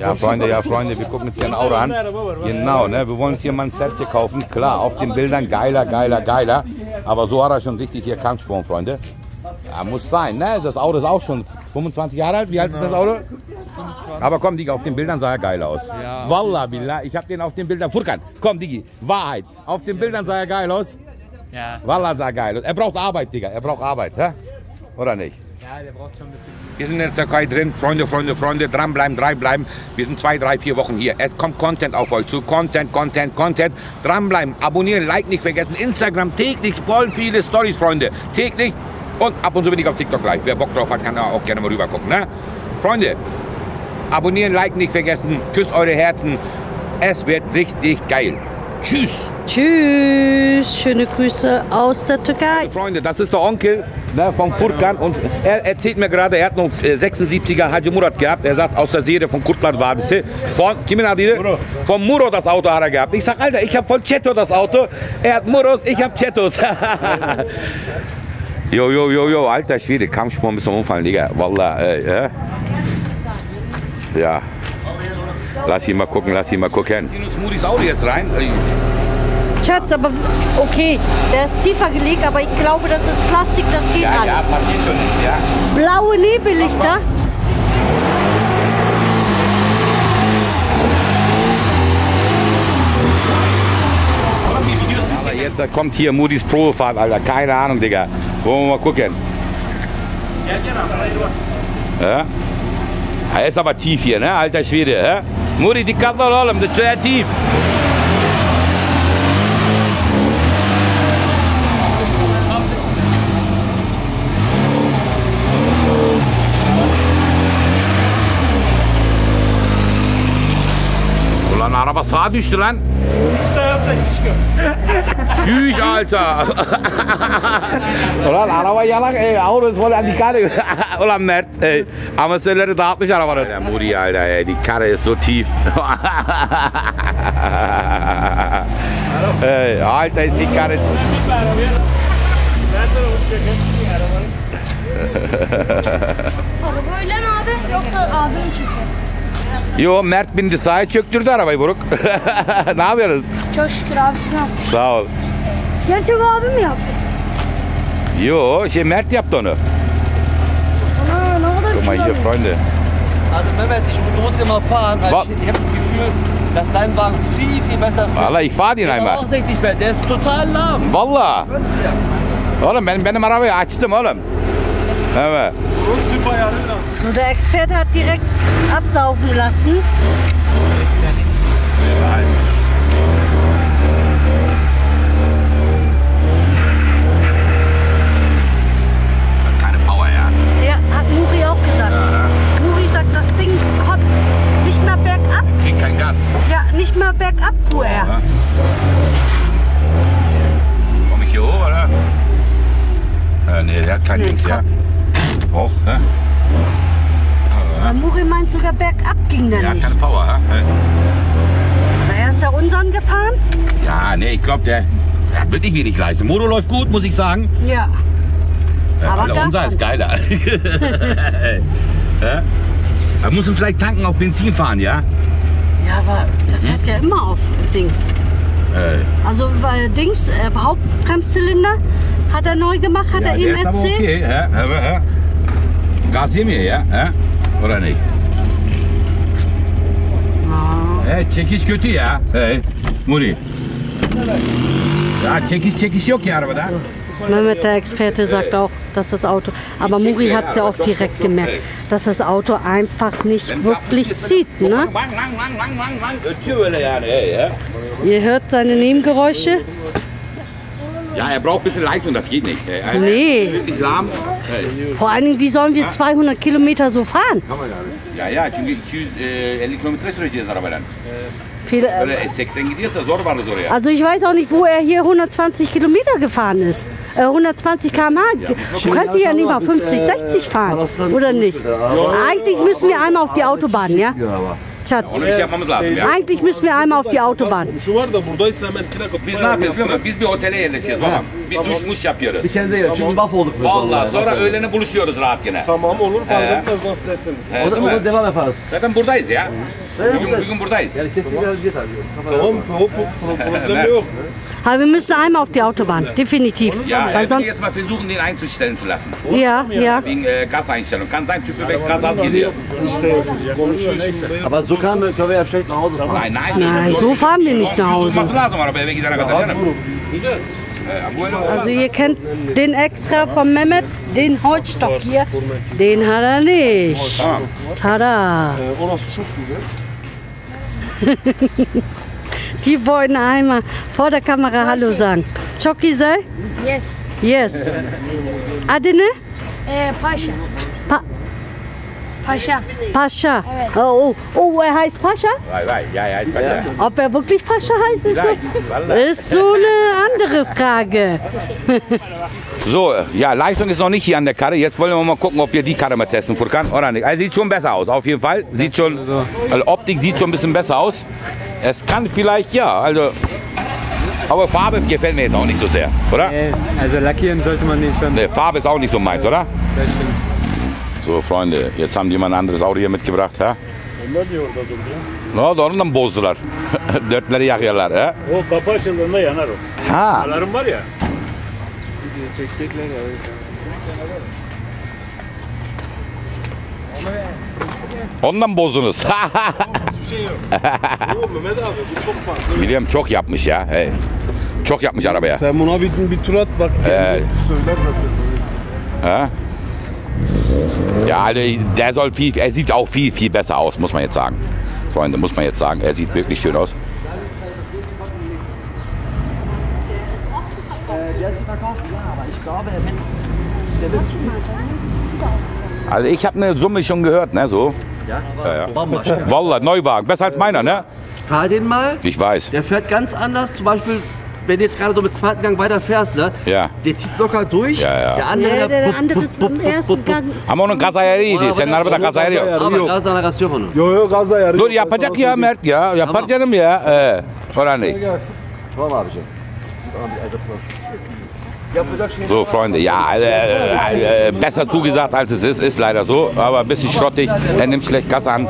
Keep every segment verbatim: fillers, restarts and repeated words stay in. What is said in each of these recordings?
Ja, Freunde, ja, Freunde, wir gucken uns hier ein Auto an. Genau, ne? Wir wollen uns hier mal ein Sertje kaufen. Klar, auf den Bildern geiler, geiler, geiler. Aber so hat er schon richtig hier Kampfsprung, Freunde. Ja, muss sein, ne? Das Auto ist auch schon fünfundzwanzig Jahre alt. Wie alt ist das Auto? Aber komm, Digi, auf den Bildern sah er geil aus. Ja. Wallah, billah, ich hab den auf den Bildern. Furkan, komm, Digi, Wahrheit. Auf den Bildern sah er geil aus. Ja. Wallah, sah geil aus. Er braucht Arbeit, Digga, er braucht Arbeit, hä? Oder nicht? Ja, der braucht schon ein bisschen. Wir sind in der Türkei drin, Freunde, Freunde, Freunde, dranbleiben, dranbleiben. Wir sind zwei, drei, vier Wochen hier. Es kommt Content auf euch zu. Content, Content, Content. Dranbleiben, abonnieren, Like nicht vergessen. Instagram täglich voll viele Stories, Freunde. Täglich und ab und zu bin ich auf TikTok live. Wer Bock drauf hat, kann auch gerne mal rüber gucken, ne? Freunde, abonnieren, Like nicht vergessen. Küsst eure Herzen. Es wird richtig geil. Tschüss. Tschüss. Schöne Grüße aus der Türkei. Also Freunde, das ist der Onkel, ne, von Furkan. Und er erzählt mir gerade, er hat noch sechsundsiebziger Hacı Murat gehabt. Er sagt, aus der Serie von Kurtlar Vadisi. Von, von Muro das Auto hat er gehabt. Ich sag, Alter, ich hab von Çeto das Auto. Er hat Muros, ich hab Çetos. Jo, jo, jo, jo, alter Schwede. Kampfsprung bis zum Umfallen, Digga. Wallah, äh, äh. Ja. Lass ihn mal gucken, lass ihn mal gucken. Wir ziehen uns Muris Auto jetzt rein. Schatz, aber okay, der ist tiefer gelegt, aber ich glaube, das ist Plastik, das geht an. Ja, ja, passiert schon nicht, ja. Blaue Nebellichter. Aber jetzt kommt hier Muris Probefahrt, Alter. Keine Ahnung, Digga. Wollen wir mal gucken. Ja? Er ist aber tief hier, ne? Alter Schwede, hä? Muri, die Kabel holen, das ist sehr tief. Ulan araba sağa düştü lan. Tschüss, Alter. Ulan araba yalan, ey, Autos voll dikkat edin. Ulan Mert, ey, amatörleri dağıtmış arabanın. Ya Muri, Alter, ey, die Karre ist so tief. Ey, Alter, ist die Karre... Arabayla mı abi, yoksa abim çeker? Yo, Mert bindi sahaya, çöktürdü arabayı Buruk. Ne yapıyorsunuz? Çok şükür abi, siz nasılsınız? Sağ ol. Gerçek abi mi yaptı? Yo, şey Mert yaptı onu. Ana, ne kadar güzel abi. Also Mehmet, ich muss immer fahren. Also, ich habe das Gefühl, dass dein Wagen viel, viel besser fährt. Valla, ich fahre den einmal. Der ist total lahm. Valla. Oğlum, ben, benim arabayı açtım oğlum. Evet. So, der Experte hat direkt absaufen lassen. Keine Power, ja? Ja, hat Muri auch gesagt. Ja. Muri sagt, das Ding kommt nicht mehr bergab. Kriegt kein Gas. Ja, nicht mehr bergab, fuhr er. Ja. Komm ich hier hoch, oder? Äh, nee, der hat kein nee, Dings, ja. Auch, ne? Aber Muri meint sogar bergab ging der nicht. Ja, keine Power, ha? Na, er ist ja unseren gefahren. Ja, ne, ich glaube, der, der wird nicht wenig leisten. Motor läuft gut, muss ich sagen. Ja. Äh, aber der unser ist geiler. Ja? Da muss man vielleicht tanken, auf Benzin fahren, ja? Ja, aber da fährt hm? der immer auf Dings. Äh. Also, weil Dings, äh, Hauptbremszylinder hat er neu gemacht, hat ja, er ihm erzählt. Okay, ja, aber, ja. Gas hier mir, ja? Oder nicht? Ja. Hey, çekiş kötü ya. Hey, Muri. Ja, çekiş çekiş yok ya arabada. Mehmet, der Experte, sagt auch, dass das Auto, aber Muri hat es ja auch direkt gemerkt, dass das Auto einfach nicht wirklich zieht, ne? Ihr hört seine Nebengeräusche? Ja, er braucht ein bisschen Leistung, das geht nicht. Er nee. Hey. Vor allen Dingen, wie sollen wir zweihundert Kilometer so fahren? Kann man ja nicht. Ja, ja, çünkü iki yüz elli kilometre süreceğiz arabayla. Also ich weiß auch nicht, wo er hier hundertzwanzig Kilometer gefahren ist. Äh, hundertzwanzig Kilometer pro Stunde. Du kannst hier ja nicht mal fünfzig, sechzig fahren, oder nicht? Eigentlich müssen wir einmal auf die Autobahn, ja? Çat. Onu şey yapmamız lazım ya. Eigentlich müssen wir einmal auf die Autobahn. Şu var da buradaysa hemen iki dakika. Biz ne yapıyoruz biliyor musun? Biz bir otele yerleşeceğiz babam. Bir duş muş yapıyoruz. Bir kendine yer. Çünkü baf olduk. Vallahi sonra öğlene buluşuyoruz rahat yine. Tamam olur fark etmez nasıl derseniz. O da devam yaparız. Zaten buradayız ya. Bugün bugün buradayız. Yani kesin geleceğiz abi. Tamam problem yok. Aber wir müssen einmal auf die Autobahn, definitiv. Ja, weil sonst jetzt mal versuchen, den einzustellen zu lassen. Ja, ja. Wegen äh, Gaseinstellung. Kann sein, Typ weg Gas hat hier. Aber so kann, können wir ja schlecht nach Hause fahren. Nein, nein. Nein, so fahren wir nicht nach Hause. Also ihr kennt den extra von Mehmet, den Holzstock hier. Den hat er nicht. Tada. Die wollen einmal vor der Kamera Hallo sagen. Choki sei? Yes. Yes. Adını? Äh, Pascha. Pa Pascha. Pascha. Oh, oh, oh, er heißt Pascha? Nein, nein, ja, er heißt Pascha. Ob er wirklich Pascha heißt, ist, so, ist so eine andere Frage. So, ja, Leistung ist noch nicht hier an der Karre. Jetzt wollen wir mal gucken, ob wir die Karre mal testen, Furkan, oder nicht. Also sieht schon besser aus, auf jeden Fall. Sieht schon, also Optik sieht schon ein bisschen besser aus. Es kann vielleicht, ja, also, aber Farbe gefällt mir jetzt auch nicht so sehr, oder? Nee, also lackieren sollte man nicht schon. Nee, Farbe ist auch nicht so meins, oder? Das stimmt. So, Freunde, jetzt haben die mal ein anderes Auto hier mitgebracht, ha? No, sonradan bozdular. Dörtleri yakıyorlar, ha? O kapı açıldığında yanar o. Ha. Alarm var ya. Çekecekler ya. Ondan bozdunuz. Hiçbir şey yok. Yok Mehmet abi bu çok farklı. Biliyorum çok yapmış ya. Hey. Çok yapmış arabaya. Sen buna bir, bir tur at bak. Ee, söyler zaten. Ha? Ja, also der soll viel, er sieht auch viel, viel besser aus, muss man jetzt sagen. Freunde, muss man jetzt sagen. Er sieht wirklich schön aus. Der ist verkauft, ja, aber ich glaube, der wird zu viel. Also ich habe eine Summe schon gehört, ne, so. Ja, ja, ja. Wallah, Neuwagen, besser als meiner, ne? Fahr den mal. Ich weiß. Der fährt ganz anders, zum Beispiel, wenn du jetzt gerade so mit zweiten Gang weiterfährst, ne? Ja. Der zieht locker durch. Ja, ja. Der andere, ja, der, der andere ist beim ersten Gang. Ama onun gaza yarı iyiydi. Senin arabada gaza yarı yok. Ama gazdan alakası yok onun. Yok yok gaza yarı. Dur yapacak ya Mert ya. Yapar tamam. Canım ya. Ee, sonra ne? Tamam abiciğim. So, Freunde, ja, äh, äh, besser zugesagt als es ist, ist leider so, aber ein bisschen schrottig, er nimmt schlecht Gas an.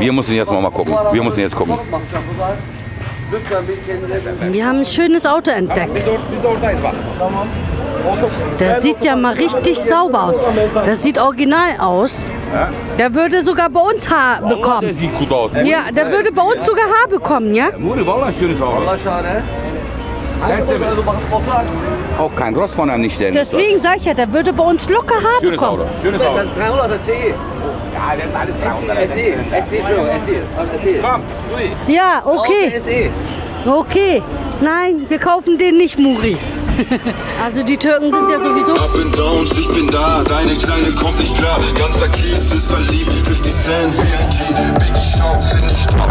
Wir müssen jetzt mal, mal gucken, wir müssen jetzt gucken. Wir haben ein schönes Auto entdeckt. Das sieht ja mal richtig sauber aus. Das sieht original aus. Der würde sogar bei uns Haar bekommen. Der sieht gut aus. Ja, der würde bei uns sogar Haar bekommen, ja? Muri, war das schönes Auto. Auch kein Ross von einem nicht denn. Deswegen sage ich ja, der würde bei uns locker Haar schönes bekommen. Auto. Schönes Auto. Das ist dreihunderter C E. Ja, das ist alles dreihunderter S E. S E, schon, S E. Komm, durch. Ja, okay. Okay. Nein, wir kaufen den nicht, Muri. Also die Türken sind ja sowieso... Up and downs, ich bin da, deine Kleine kommt nicht klar. Ganzer Kiez ist verliebt, fünfzig Cent, V I G, Big Show, find ich top.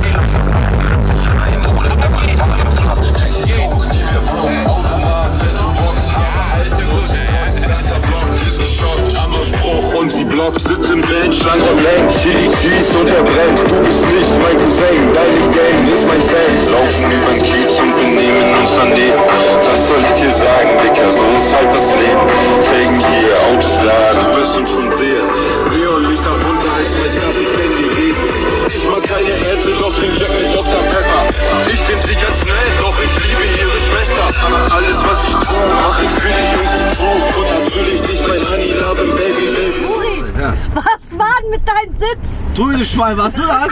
Und sie blockt, sitzt im Bandschrank und lenkt. Chili Cheese und er brennt. Du bist nicht mein Cousin, deine Gang ist mein Fan. Laufen übern Kiez und benehmen uns daneben. Was soll ich dir sagen, Dicker, so ist halt das Leben. Felgen hier, Autos da, du wirst uns schon sehen. Neonlichter runter, als mein Taschenhandy reden. Ich mag keine Ärzte, doch den Jack mit Doktor Pepper. Ich find sie ganz nett, doch ich liebe ihre Schwester. Aber alles, was ich tue, mach ich für die Jungs zu Trug. Und natürlich nicht mein Honey Love Baby Baby. Ja. Was war denn mit deinem Sitz? Trüde Schwein, warst du das?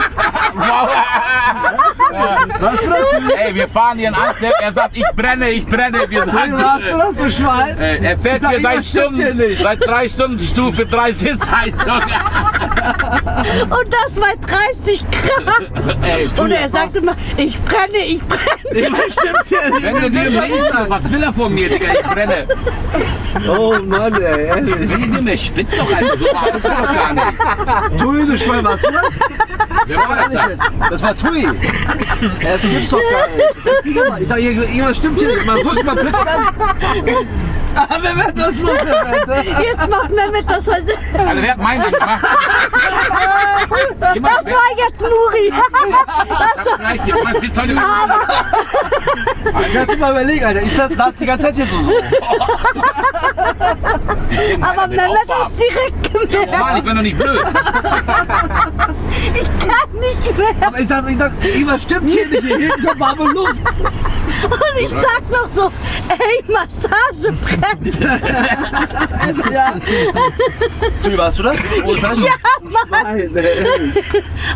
Was ist das? Ey, wir fahren hier in Antwerp, er sagt, ich brenne, ich brenne. Wir sind warst du das, du Schwein? Ey, er fährt hier seit Stunden, seit drei Stunden Stufe drei Sitzheizung. Und das bei dreißig Grad. Ey, und er sagt immer, ich brenne, ich brenne. Ich bestimmt hier nicht. Wenn du dir nicht sagst, was will er von mir, Digga, ich brenne. Oh Mann, ey, ehrlich. Sieh dir mir, spinnt doch einfach so, das ist doch gar nicht. Tui, du Schwein, warst du das? Wer war das? Das, das war Tui. Er ist gibt's doch gar nicht. Ich sag, irgendwas stimmt hier nicht. Man rückt, man blickt das. Ah, Mehmet, was los, Mehmet? Jetzt macht Mehmet das, was... Also, wer hat meinen gemacht? Das war jetzt Muri. Das war... Ich kann's mal überlegen, Alter. Ich saß die ganze Zeit hier so. Aber Mehmet hat's direkt gemerkt. Ja, Mann, ich bin doch nicht blöd. Ich kann nicht mehr. Aber ich dachte, ich dachte, irgendwas stimmt hier nicht. Hier hinten kommt warme Luft. Und ich sag noch so, ey, Massagebrett. Also, ja. Du, warst du das? Oh, ja, Mann. Nein,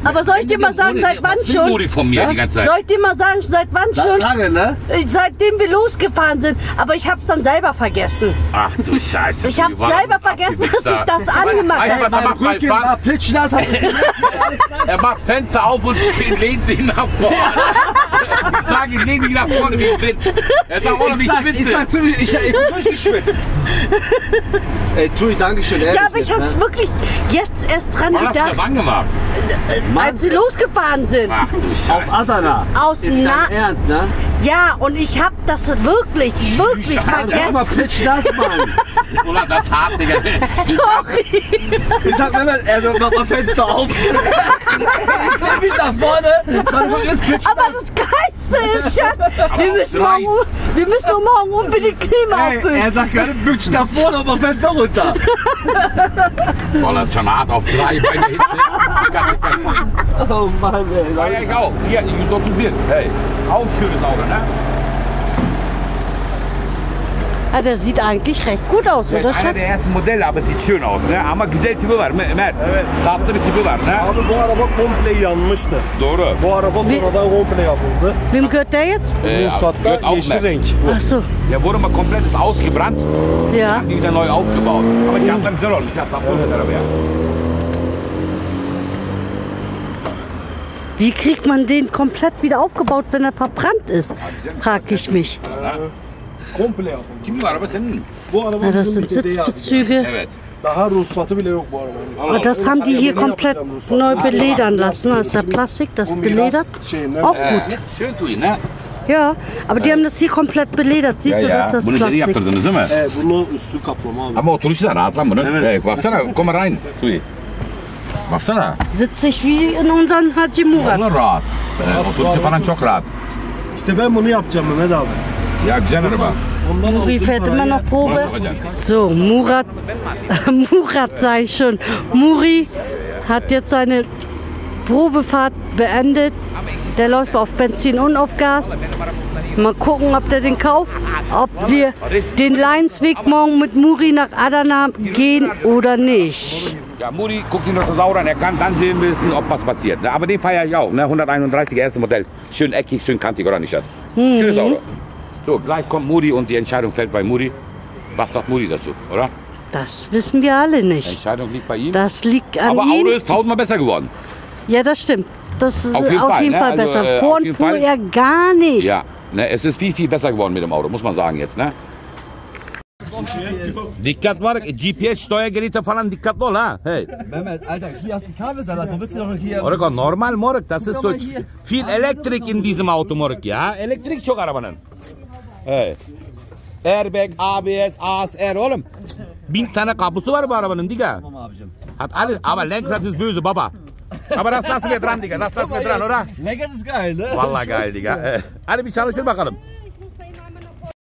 aber soll ich dir mal sagen, seit wann schon? Muri von mir die ganze Zeit. Soll ich dir mal sagen, seit wann schon? Lange, ne? Seitdem wir losgefahren sind. Aber ich hab's dann selber vergessen. Ach du Scheiße. Ich hab's selber vergessen, dass ich das angemacht habe. Er macht Fenster auf und lehnt sich nach vorne. Ich sage, ich lehne mich nach vorne, wie ich bin. Er sagt auch noch nicht schwitzen. Ich sag zu ich bin durchgeschwitzt. Ey, Tui, danke schön. Ja, aber ich hab's wirklich jetzt erst dran gedacht. Wann gemacht? Als sie losgefahren sind. Ach du Scheiße. Auf Adana. Aus Na Ernst, ne? Ja, und ich hab das wirklich, wirklich vergessen. Aber pitch das, Mann. Oder das hart, Digga. Sorry. Ich sag immer, also mach mal Fenster auf. Ich lehne mich nach vorne. Aber das Geilste ist, Schatz, wir müssen morgen, wir müssen morgen unbedingt Klima auffüllen. Er sagt gerade, pitch nach vorne und mach Fenster runter. Boah, das ist schon hart auf drei bei der Hitze. Oh Mann, ey. Ja, ja, ich auch. Hier, ich muss doch zu sehen. Hey, auch schönes Auge, ne? Ah, der sieht eigentlich recht gut aus, oder? Das ist einer der ersten Modelle, aber sieht schön aus, ne? Ama güzel tipi var, Mehmet. Evet. Tatlı bir tipi var, ne? Abi bu araba komple yanmıştı. Doğru. Bu araba sonradan komple yapıldı. Wem gehört der jetzt? Äh, gehört auch Mehmet. Ach so. Der wurde mal komplett ausgebrannt. Ja. Dann haben die wieder neu aufgebaut. Aber ich hab dann Zero, ich hab Abholzerbe, ja. Wie kriegt man den komplett wieder aufgebaut, wenn er verbrannt ist? Frag ich mich. Ja, das sind Sitzbezüge. Aber das haben die hier komplett neu beledern lassen. Das ist ja Plastik, das beledert. Auch gut. Schön, Tui, ne? Ja, aber die haben das hier komplett beledert. Siehst du, das ist das Plastik. Aber otur işte rahatlanma, ne? Baksana, komm mal rein, Tui. Baksana. Sitze ich wie in unseren Hacı Murat. Valla rahat. Oturuşu falan çok rahat. İşte ben bunu yapacağım Mehmet abi. Ja, güzel araba. Muri fährt immer noch Probe. So, Murat, Murat sage ich schon. Muri hat jetzt seine Probefahrt beendet. Der läuft auf Benzin und auf Gas. Mal gucken, ob der den kauft, ob wir den Leinsweg morgen mit Muri nach Adana gehen oder nicht. Ja, Muri guckt sich noch das Auto an, er kann dann sehen wissen, ob was passiert. Aber den feiere ich auch, ne? hunderteinunddreißig, erste Modell. Schön eckig, schön kantig, oder nicht? Mhm. Schönes Auto. So, gleich kommt Muri und die Entscheidung fällt bei Muri. Was sagt Muri dazu, oder? Das wissen wir alle nicht. Die Entscheidung liegt bei ihm. Das liegt an ihm. Aber Auto ist tausendmal besser geworden. Ja, das stimmt. Das ist auf jeden auf Fall, jeden Fall ne? besser. Also, äh, Vor und vorher gar nicht. Ja, ne, es ist viel, viel besser geworden mit dem Auto, muss man sagen jetzt, ne? Dikkat var, G P S steuergeräte falan dikkatli ol ha. Hey. Mehmet, Alter, hier hast du Kabelsalat, wo willst du noch hier? Moruk, normal Moruk, das ist so viel Elektrik in diesem Auto Moruk, ja? Elektrik çok arabanın. Hey. Airbag, A B S, A S R oğlum. Bin tane kablosu var bu arabanın diga. Tamam abicim. Hat alles, aber Lenkrad ist böse baba. Aber das lassen wir dran, Digga. Das lassen wir dran, oder? Lenkrad ist geil, ne? Vallahi geil, Digga. Hadi bir çalışır bakalım.